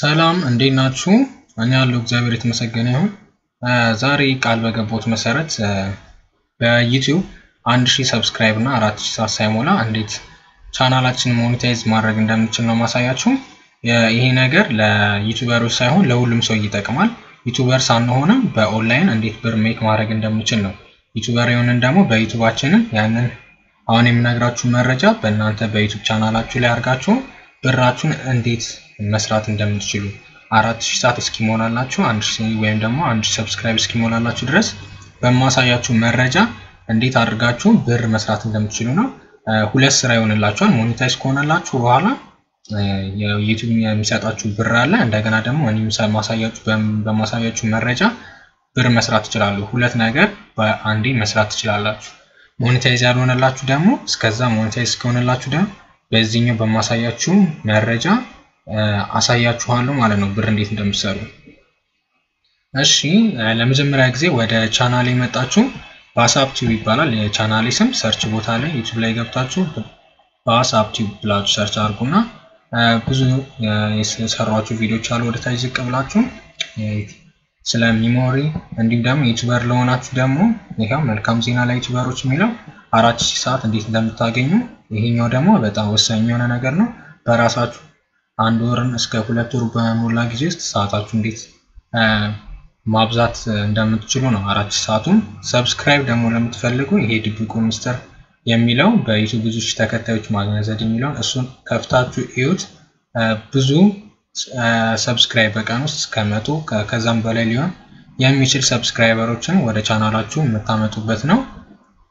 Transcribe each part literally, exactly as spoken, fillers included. ሰላም እንዴት ናችሁ? እኛ ያለው እግዚአብሔር የተመሰገነ ይሁን። ዛሬ ቃል በገቦት መሰረት በዩቲዩብ one thousand ሰብስክራይብ እና four thousand ሳይሞላ እንዴት ቻናላችን ሞኔታይዝ ማድረግ እንደምንችል ነው ማሳያችሁ። ይሄ ነገር ለዩቲዩበሮች ሳይሆን ለሁሉም ሰው ይጠቅማል። ዩቲዩበር ሳንሆንም በኦንላይን እንዴት ብር ሜክ ማድረግ እንደምንችል ነው። ዩቲዩበር የሆነን ደግሞ በዩቲዩባችንን ያንን አሁን የምነግራችሁ መረጃ በእናንተ በዩቲዩብ ቻናላችሁ ላይ አርጋችሁ ብራችሁን እንዴት መስራት እንደምትችሉ four thousand ሰዓት እስኪሞላላችሁ one thousand ወይም ደግሞ one thousand ሰብስክራይብ እስኪሞላላችሁ ድረስ በማሳያችሁ መረጃ እንዴት አድርጋችሁ ብር መስራት እንደምትችሉ ነው። ሁለት ስራ ይሆንላችኋል። ሞኔታይዝ ከሆነላችሁ በኋላ የዩቲዩብ የሚሰጣችሁ ብር አለ። እንደገና ደግሞ እኔም ማሳያችሁ በማሳያችሁ መረጃ ብር መስራት ይችላሉ። ሁለት ነገር በአንዴ መስራት ይችላላችሁ። ሞኔታይዝ ያልሆነላችሁ ደግሞ እስከዛ ሞኔታይዝ ከሆነላችሁ ደግሞ በዚህኛው በማሳያችሁ መረጃ አሳያችኋለሁ ማለት ነው ብር እንዴት እንደምትሰሩ። እሺ ለመጀመሪያ ጊዜ ወደ ቻናሌ መጣችሁ ባሳፕ ቲቪ ይባላል የቻናሌ ስም። ሰርች ቦታ ላይ YouTube ላይ ገብታችሁ ባሳፕ ቲቪ ብላችሁ ሰርች አድርጉና ብዙ የሰራችሁ ቪዲዮዎች አሉ ወደ ታች ዝቅ ብላችሁ ስለ ሚሞሪ እንዲሁም ደግሞ ዩቲዩበር ለሆናችሁ ደግሞ ይሄው መልካም ዜና ላይ ዩቲዩበሮች የሚለው four thousand ሰዓት እንዴት እንደምታገኙ ይሄኛው ደግሞ በጣም ወሳኝ የሆነ ነገር ነው። በራሳችሁ አንድ ወርን እስከ ሁለት ወር በመላ ጊዜ ውስጥ ሰዓታችሁ እንዴት ማብዛት እንደምትችሉ ነው four thousand ሰዓቱን። ሰብስክራይብ ደግሞ ለምትፈልጉ ይሄ ድብቁ ሚስተር የሚለው በዩቲዩብ ብዙ ተከታዮች ማግኘት ዘዴ የሚለው እሱን ከፍታችሁ እዩት። ብዙ ሰብስክራይብ በቀን ውስጥ እስከ መቶ ከዛም በላይ ሊሆን የሚችል ሰብስክራይበሮችን ወደ ቻናላችሁ መታመጡበት ነው።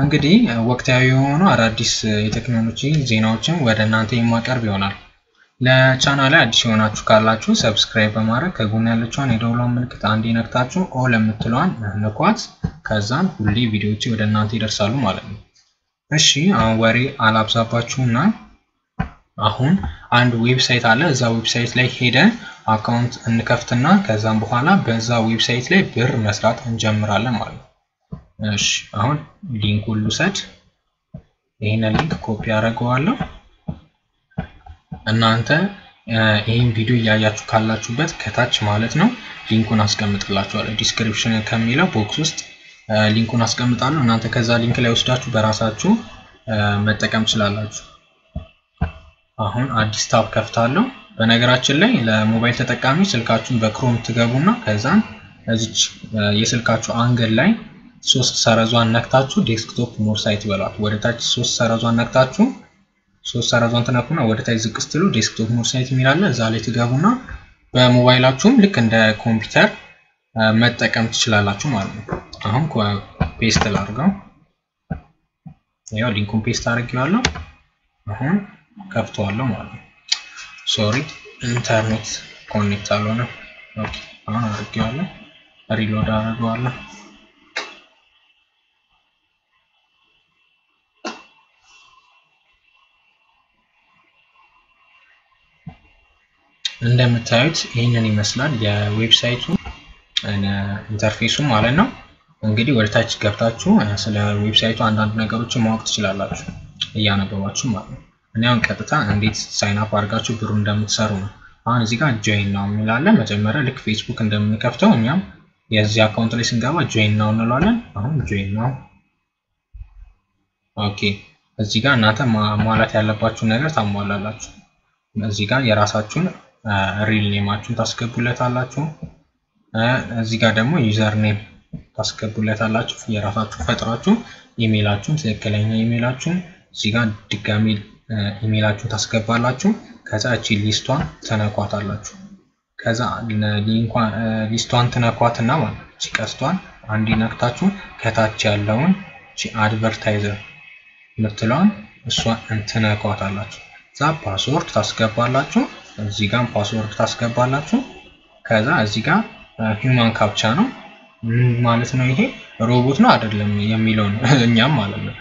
እንግዲህ ወቅታዊ የሆኑ አዳዲስ የቴክኖሎጂ ዜናዎችን ወደ እናንተ የማቀርብ ይሆናል። ለቻናሌ አዲስ የሆናችሁ ካላችሁ ሰብስክራይብ በማድረግ ከጎን ያለችውን የደውሏን ምልክት አንዴ ነክታችሁ ኦል የምትለዋን ንኳት። ከዛም ሁሌ ቪዲዮዎች ወደ እናንተ ይደርሳሉ ማለት ነው። እሺ አሁን ወሬ አላብዛባችሁና አሁን አንድ ዌብሳይት አለ። እዛ ዌብሳይት ላይ ሄደን አካውንት እንከፍትና ከዛም በኋላ በዛ ዌብሳይት ላይ ብር መስራት እንጀምራለን ማለት ነው። እሺ አሁን ሊንኩን ልሰድ ይሄን ሊንክ ኮፒ አደርገዋለሁ። እናንተ ይሄን ቪዲዮ ያያችሁ ካላችሁበት ከታች ማለት ነው ሊንኩን አስቀምጥላችኋለሁ። ዲስክሪፕሽን ከሚለው ቦክስ ውስጥ ሊንኩን አስቀምጣለሁ። እናንተ ከዛ ሊንክ ላይ ወስዳችሁ በራሳችሁ መጠቀም ትችላላችሁ። አሁን አዲስ ታብ ከፍታለሁ። በነገራችን ላይ ለሞባይል ተጠቃሚ ስልካችሁን በክሮም ትገቡና ከዛን እዚች የስልካችሁ አንገል ላይ ሶስት ሰረዟን ነክታችሁ ዴስክቶፕ ሞር ሳይት ይበላል። ወደ ታች ሶስት ሰረዟን ነክታችሁ ሶስት ሰረዟን ተነኩና ወደ ታች ዝቅ ስትሉ ዴስክቶፕ ሞር ሳይት የሚላል እዛ ላይ ትገቡና በሞባይላችሁም ልክ እንደ ኮምፒውተር መጠቀም ትችላላችሁ ማለት ነው። አሁን ፔስት ላድርገው። ያው ሊንኩን ፔስት አድርጌዋለሁ። አሁን ከፍቷለሁ ማለት ነው። ሶሪ ኢንተርኔት ኮኔክት አልሆነ። ኦኬ አሁን አድርጌዋለሁ። ሪሎድ አድርጌዋለሁ። እንደምታዩት ይሄንን ይመስላል የዌብሳይቱ እና ኢንተርፌሱ ማለት ነው። እንግዲህ ወደ ታች ገብታችሁ ስለ ዌብሳይቱ አንዳንድ ነገሮችን ማወቅ ትችላላችሁ እያነበባችሁ ማለት ነው። እናም ቀጥታ እንዴት ሳይን አፕ አድርጋችሁ ብሩ እንደምትሰሩ ነው። አሁን እዚህ ጋር ጆይን ናው እንላለን። መጀመሪያ ልክ ፌስቡክ እንደምንከፍተው እኛም የዚህ አካውንት ላይ ስንገባ ጆይን ናው እንላለን። አሁን ጆይን ናው። ኦኬ እዚህ ጋር እናንተ ማሟላት ያለባችሁ ነገር ታሟላላችሁ። እዚህ ጋር የራሳችሁን ሪል ኔማችሁን ታስገቡለታላችሁ። እዚህ ጋር ደግሞ ዩዘር ኔም ታስገቡለታላችሁ የራሳችሁ ፈጥራችሁ ኢሜይላችሁን ትክክለኛ ኢሜይላችሁን እዚህ ጋር ድጋሚ ኢሜይላችሁን ታስገባላችሁ። ከዛ እቺ ሊስቷን ተነኳታላችሁ። ከዛ ሊንኳን ሊስቷን ተነኳትና ማለት እቺ ቀስቷን አንዴ ነክታችሁ ከታች ያለውን እቺ አድቨርታይዘር ምትለዋን እሷን እንተነኳታላችሁ። ዛ ፓስወርድ ታስገባላችሁ። እዚህ ጋር ፓስወርድ ታስገባላችሁ። ከዛ እዚህ ጋር ሂውማን ካፕቻ ነው ማለት ነው። ይሄ ሮቦት ነው አይደለም የሚለው እኛም ማለት ነው።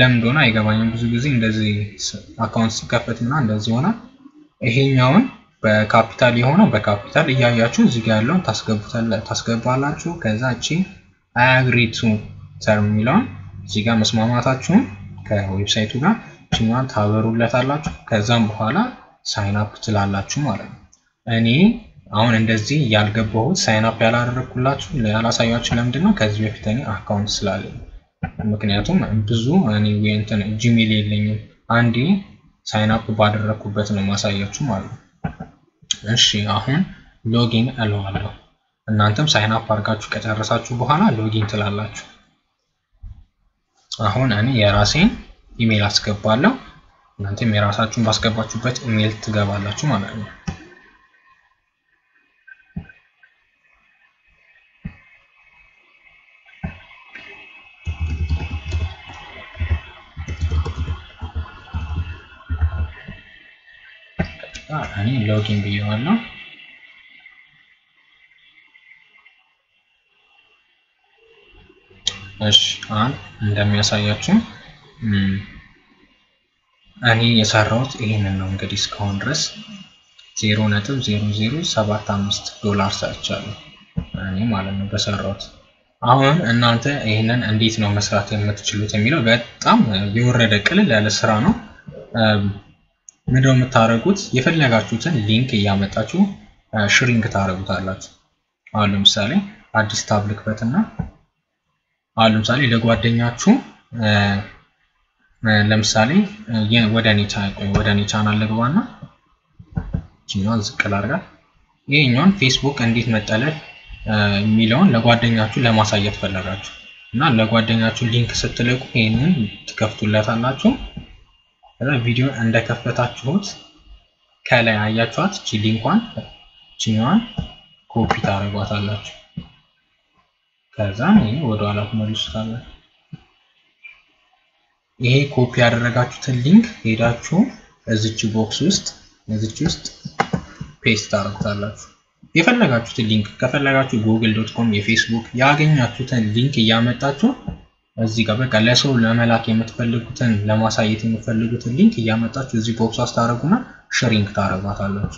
ለምን እንደሆነ አይገባኝም። ብዙ ጊዜ እንደዚህ አካውንት ሲከፈትና እንደዚህ ሆነ። ይሄኛውን በካፒታል የሆነ በካፒታል እያያችሁ እዚህ ጋር ያለውን ታስገባላችሁ። ከዛ እቺ አይ አግሪ ቱ ተርም ይላል እዚህ ጋር መስማማታችሁ ከዌብሳይቱ ጋር ቺማን ታበሩላታላችሁ። ከዛም በኋላ ሳይን አፕ ትላላችሁ ማለት ነው። any on in the Z Yalgabo, sign up Yalar Kulach, Lasayachulam Dino, Kazuitani account slally. Mukinatum and Pizu, and we enter Jimmy Ling Andy, sign up about Rakubetan Masayachumal. And she ahun login alone. And Nantum sign up Parkachu Katarasachu Bohana, login to Lalach. Ahun and Yarasin, email Askapalo. እናንተም የራሳችሁን ባስገባችሁበት ኢሜል ትገባላችሁ ማለት ነው። አሁን ሎጊን ብየዋለሁ። እሺ አሁን እንደሚያሳያችሁ And he is a road in a longer discongress zero native zero zero sabatams dollars actually. And he malan was a road. Awan and Nanta Anan and these no massacre with Chilutamilo, but Tam, you read a Kalilasrano Medomataraguts, Yefelagachuts and Link Yametachu, Shrinkataragutarlat. Alum Sally, at this public veterana Alum Sally, the Guadagnachu. Lemsali, yeah, what any type, what any channel Leguana? Chinos Kalarga. Yeah, on Facebook and this metal, Milon, Laguarding at Lamasayat Felarach. Now Laguarding at link Setelego in Kafulata Nacho. A video and the Kafata Chos. Kale Ayachat, Chilinquan, Chinon, Copitar Guatalach. Kazani, what all of Moriscala. A copy of the link is the box list, is just paste that. If I got to the link, google dot com, Facebook, Yagin, a link Yamatato, as the Gabacaleso, Lamela came at Felugutan, Lamasa eating Felugutan link, Yamatato, the box of Staraguna, sharing Taragatalot.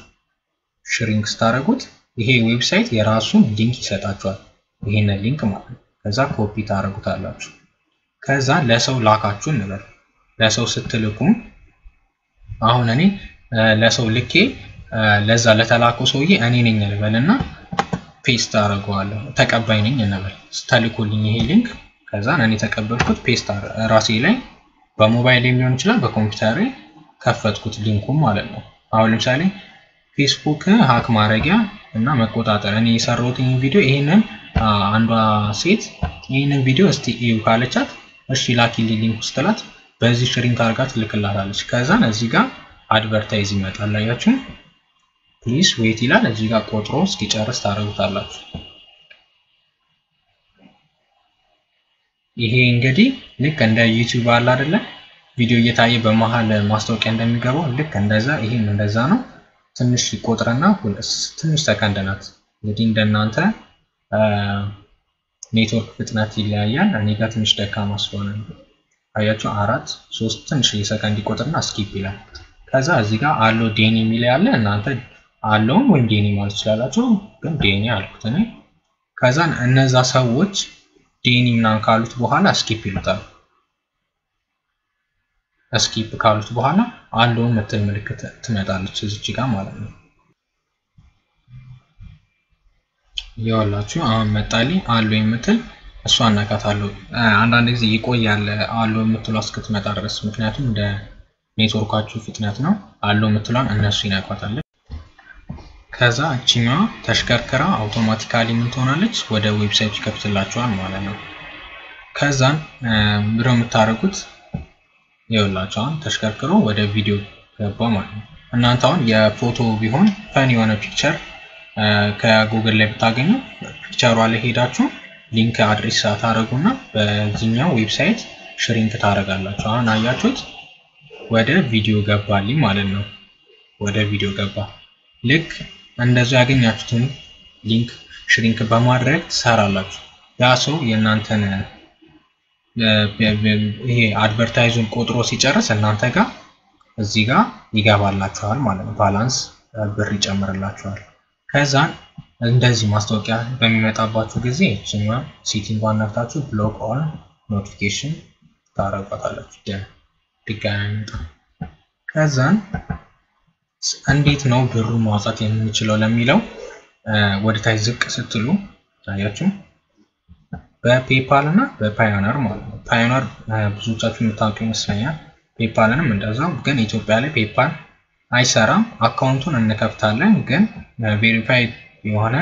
Sharing Staragut, a website, Yarasun, link set at all. In a link, as a copy Taragatalot. ከዛ ለሰው ላካችሁ ነበር ለሰው ስትልኩ አሁን እኔ ለሰው ልኬ ለዛ ለተላከው ሰውዬ እኔ ነኝ ልበልና ፔስት አደርገዋለሁ ተቀባይ ነኝ ነበር ስትልኩልኝ ይሄ ሊንክ ከዛ እኔ ተቀበልኩት ፔስት ራሴ ላይ በሞባይል ሊሆን ይችላል በኮምፒውተሬ ከፈትኩት ሊንኩን ማለት ነው አሁን ለምሳሌ ፌስቡክ ሃክ ማረጊያ እና መቆጣጠር እኔ የሰራሁት ቪዲዮ ይሄንን አንዷ ሴት ይሄንን ቪዲዮ እስቲ እዩ ካለቻት እሺ ላኪልኝ ሊንክ ስትላት በዚህ ሼሪንግ አርጋት ልክላታለች ከዛን እዚህ ጋር አድቨርታይዝ ይመጣል አያችሁ ፕሊስ ዌት ይላል እዚህ ጋር ቆጥሮ እስኪጨርስ ታረጋታላችሁ ይሄ እንግዲህ ልክ እንደ ዩቲዩብ አለ አይደለ ቪዲዮ እየታየ በመሃል ማስታወቂያ እንደሚገባው ልክ እንደዛ ይሄን እንደዛ ነው ትንሽ ይቆጥራና ሁለት ትንሽ ሰከንድ ናት እንግዲህ እንደናንተ ኔትወርክ ፍጥነት ይለያያል እኔ ጋር ትንሽ ደካማ ስለሆነ አያችሁ አራት ሶስት ትንሽ ሰከንድ ይቆጥርና ስኪፕ ይላል ከዛ እዚህ ጋር አሎ ዴኒ ሚል ያለ እናንተ አሎ ወይም ዴኒ ማለት ይችላልአችሁ ግን ዴኒ አልኩት እኔ ከዛን እነዛ ሰዎች ዴኒ ምናን ካሉት በኋላ ስኪፕ ይሉታል ስኪፕ ካሉት በኋላ አሎ መተል ምልክት ትመጣለች እዚህ ጋር ማለት ነው ያላችሁ አሁን መጣሊ አሉ የምትል እሷ አናካታለሁ አንዳንድ ጊዜ ይቆያል አሉ የምትሏ እስክትመጣ ድረስ ምክንያቱም እንደ ኔትወርካችሁ ፍጥነት ነው አሉ የምትሏን እነሱ ይናቋታል ከዛ እቺኛ ተሽከርከራ አውቶማቲካሊ ምን ትሆናለች ወደ ዌብሳይት ይከፍትላችኋል ማለት ነው ከዛን ምሮ የምታረጉት ያላችሁ ተሽከርከሩ ወደ ቪዲዮ ገባ ማለት ነው እናንተ አሁን የፎቶ ቢሆን ፋን የሆነ ፒክቸር ከጉግል ላይ ብታገኙ ፒክቸሩ ላይ ሄዳችሁ ሊንክ አድሬስ አታረጉና በዚህኛው ዌብሳይት ሼሪንግ ታረጋላችሁ አሁን አያችሁት ወደ ቪዲዮ ገባልኝ ማለት ነው ወደ ቪዲዮ ገባ ልክ እንደዛ ያገኛችሁትን ሊንክ ሼሪንግ በማድረግ ሰራላችሁ ያ ሰው የእናንተን ይሄ አድቨርታይዝን ቆጥሮ ሲጨርስ እናንተ ጋር እዚህ ጋር ይገባላችኋል ማለት ነው ባላንስ ብር ይጨምርላችኋል ከዛን እንደዚህ ማስታወቂያ በሚመጣባችሁ ጊዜ እቺማ ሴቲንግ ባናፍታችሁ ብሎክ ኦል ኖቲፊኬሽን ታረጋታላችሁ ደ ድጋሚ ከዛን እንዴት ነው ብሩ ማውጣት የምንችለው ለሚለው ወደ ታች ዝቅ ስትሉ ታያችሁ በፔፓል እና በፓዮነር ማለት ነው ፓዮነር ብዙዎቻችሁ የምታውቁ ይመስለኛል ፔፓልንም እንደዛው ግን ኢትዮጵያ ላይ ፔፓል አይሰራም አካውንቱን እንከፍታለን ግን ቬሪፋይድ የሆነ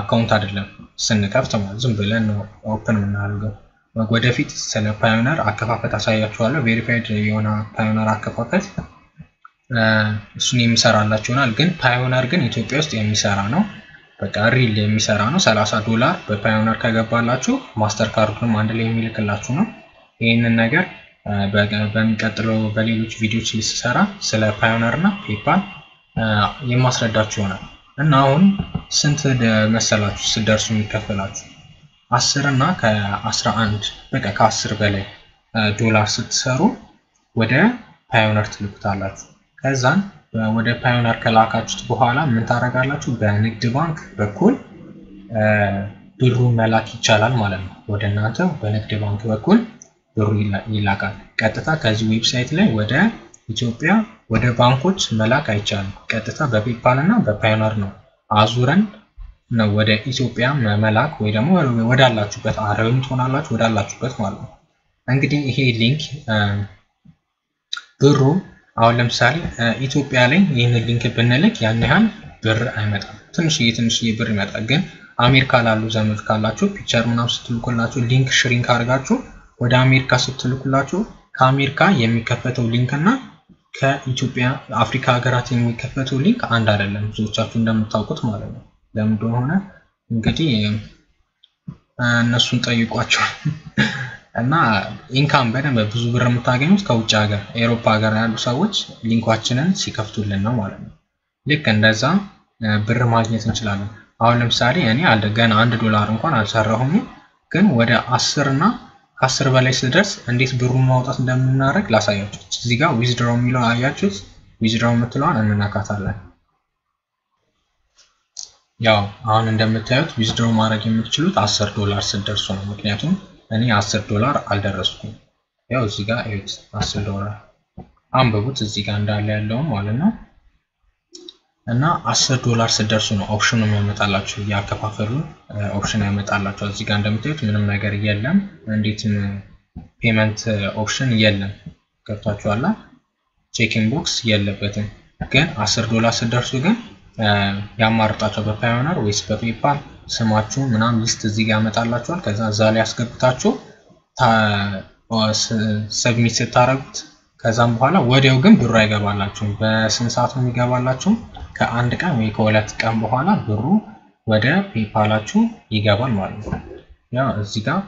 አካውንት አይደለም ስንከፍት ማለት ዝም ብለን ነው ኦፕን እናደርገው ወደፊት ስለ ፓዮነር አከፋፈት አሳያችኋለሁ ቬሪፋይድ የሆነ ፓዮነር አከፋፈት እሱን የሚሰራላችሁናል ግን ፓዮነር ግን ኢትዮጵያ ውስጥ የሚሰራ ነው በቃ ሪል የሚሰራ ነው ሰላሳ ዶላር በፓዮነር ከገባላችሁ ማስተርካርድም አንድ ላይ የሚልክላችሁ ነው ይሄንን ነገር በሚቀጥለው በሌሎች ቪዲዮዎች ልሰራ ስለ ፓዮነርና ፔፓል የማስረዳችሁ ይሆናል እና አሁን ስንት መሰላችሁ ስደርሱ የሚከፈላችሁ አስር እና ከአስራ አንድ በቃ ከአስር በላይ ዶላር ስትሰሩ ወደ ፓዮነር ትልኩታላችሁ ከዛን ወደ ፓዮነር ከላካችሁት በኋላ ምን ታረጋላችሁ በንግድ ባንክ በኩል ብሩ መላክ ይቻላል ማለት ነው ወደናንተ በንግድ ባንክ በኩል ብሩ ይላካል ቀጥታ ከዚህ ዌብሳይት ላይ ወደ ኢትዮጵያ ወደ ባንኮች መላክ አይቻልም ቀጥታ በፔፓል እና በፓዮነር ነው አዙረን ነው ወደ ኢትዮጵያ መላክ ወይ ደግሞ ወዳላችሁበት አረብም ትሆናላችሁ ወዳላችሁበት ማለት ነው እንግዲህ ይሄ ሊንክ ብሩ አሁን ለምሳሌ ኢትዮጵያ ላይ ይሄን ሊንክ ብንልክ ያን ያህል ብር አይመጣም ትንሽዬ ትንሽዬ ብር ይመጣል ግን አሜሪካ ላሉ ዘመድ ካላችሁ ፒቸር ምናም ስትልኩላችሁ ሊንክ ሽሪንክ አድርጋችሁ ወደ አሜሪካ ስትልኩላችሁ ከአሜሪካ የሚከፈተው ሊንክ እና ከኢትዮጵያ አፍሪካ ሀገራት የሚከፈተው ሊንክ አንድ አይደለም ብዙዎቻችሁ እንደምታውቁት ማለት ነው ለምን እንደሆነ እንግዲህ እነሱን ጠይቋቸው እና ኢንካም በደንብ ብዙ ብር የምታገኙት ከውጭ ሀገር አውሮፓ ሀገር ያሉ ሰዎች ሊንኳችንን ሲከፍቱልን ነው ማለት ነው ልክ እንደዛ ብር ማግኘት እንችላለን አሁን ለምሳሌ እኔ አለ ገና አንድ ዶላር እንኳን አልሰራሁም ግን ወደ አስር እና ከአስር በላይ ሲደርስ እንዴት ብሩን ማውጣት እንደምናደርግ ላሳያችሁ እዚህ ጋር ዊዝድሮው የሚለው አያችሁት ዊዝድሮው የምትለዋን እንነካታለን ያው አሁን እንደምታዩት ዊዝድሮው ማድረግ የምትችሉት አስር ዶላር ሲደርሱ ነው ምክንያቱም እኔ አስር ዶላር አልደረስኩም ያው እዚህ ጋር እዩት አስር ዶላር አንብቡት እዚህ ጋር እንዳለ ያለው ማለት ነው እና አስር ዶላር ሲደርሱ ነው ኦፕሽኑ የሚመጣላችሁ ያከፋፈሉ ኦፕሽኑ የሚመጣላችሁ እዚህ ጋር እንደምታዩት ምንም ነገር የለም እንዴትም ፔመንት ኦፕሽን የለም ከፍታችኋላ ቼኪንግ ቦክስ የለበትም ግን አስር ዶላር ሲደርሱ ግን ያማርጣቸው በፓዮነር ወይስ በፔፓል ስማችሁ ምናም ሊስት እዚህ ጋር አመጣላችኋል ከዛ እዛ ላይ አስገብታችሁ ሰብሚት ስታረጉት ከዛም በኋላ ወዲያው ግን ብሩ አይገባላችሁም በስንት ሰዓት ነው የሚገባላችሁ ከአንድ ቀን ወይ ከሁለት ቀን በኋላ ብሩ ወደ ፔፓላችሁ ይገባል ማለት ነው ያ እዚህ ጋር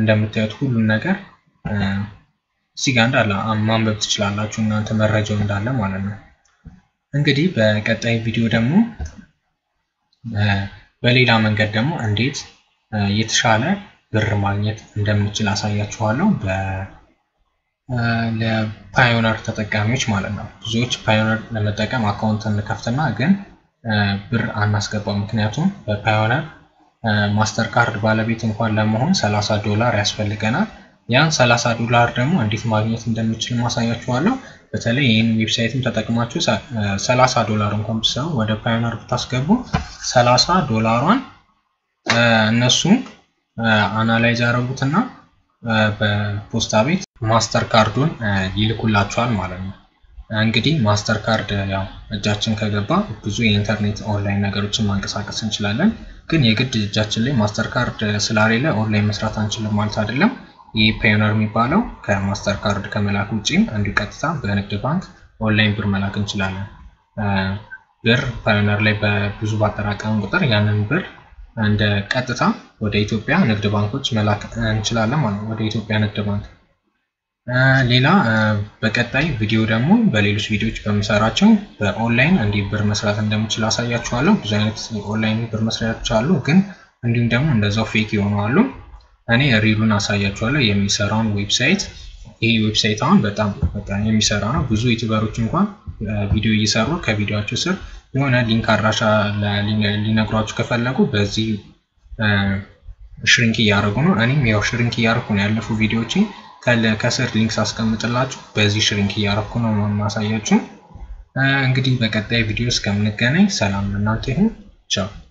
እንደምታዩት ሁሉ ነገር እዚህ ጋር እንዳለ ማንበብ ትችላላችሁ እናንተ መረጃው እንዳለ ማለት ነው እንግዲህ በቀጣይ ቪዲዮ ደግሞ በሌላ መንገድ ደግሞ እንዴት የተሻለ ብር ማግኘት እንደምንችል አሳያችኋለሁ ለፓዮነር ተጠቃሚዎች ማለት ነው ብዙዎች ፓዮነር ለመጠቀም አካውንት እንከፍትና ግን ብር አናስገባም ምክንያቱም በፓዮነር ማስተርካርድ ባለቤት እንኳን ለመሆን ሰላሳ ዶላር ያስፈልገናል ያን ሰላሳ ዶላር ደግሞ እንዴት ማግኘት እንደምንችል ማሳያችኋለሁ በተለይ ይሄን ዌብሳይትም ተጠቅማችሁ ሰላሳ ዶላር እንኳን ብሰው ወደ ፓዮነር ብታስገቡ ሰላሳ ዶላሯን እነሱ አናላይዝ ያደርጉትና በፖስታ ቤት ማስተር ካርዱን ይልኩላችኋል ማለት ነው እንግዲህ ማስተር ካርድ ያው እጃችን ከገባ ብዙ የኢንተርኔት ኦንላይን ነገሮችን ማንቀሳቀስ እንችላለን ግን የግድ እጃችን ላይ ማስተር ካርድ ስለሌለ ኦንላይን መስራት አንችልም ማለት አይደለም የፓዮነር የሚባለው ከማስተር ካርድ ከመላክ ውጪ እንዲሁ ቀጥታ በንግድ ባንክ ኦንላይን ብር መላክ እንችላለን ብር ፓዮነር ላይ በብዙ ባጠራቀም ቁጥር ያንን ብር እንደ ቀጥታ ወደ ኢትዮጵያ ንግድ ባንኮች መላክ እንችላለን ማለት ወደ ኢትዮጵያ ንግድ ባንክ ሌላ በቀጣይ ቪዲዮ ደግሞ በሌሎች ቪዲዮዎች በመሰራቸው በኦንላይን እንዲህ ብር መስራት እንደምችል አሳያችኋለሁ ብዙ አይነት ኦንላይን ብር መስራቶች አሉ ግን እንዲሁም ደግሞ እንደዛው ፌክ የሆኑ አሉ እኔ ሪሉን አሳያችኋለሁ የሚሰራውን ዌብሳይት ይሄ ዌብሳይት አሁን በጣም በጣም የሚሰራ ነው ብዙ ዩቲዩበሮች እንኳን ቪዲዮ እየሰሩ ከቪዲዮአቸው ስር የሆነ ሊንክ አድራሻ ሊነግሯችሁ ከፈለጉ በዚህ ሽሪንክ እያደረጉ ነው እኔም ያው ሽሪንክ እያደረኩ ነው ያለፉ ቪዲዮዎቼ ከስር ሊንክ አስቀምጥላችሁ በዚህ ሽሪንክ እያደረኩ ነው ማሳያችሁ इंगित करते हैं वीडियोस कम करने सलाम बनाते हैं। चलो।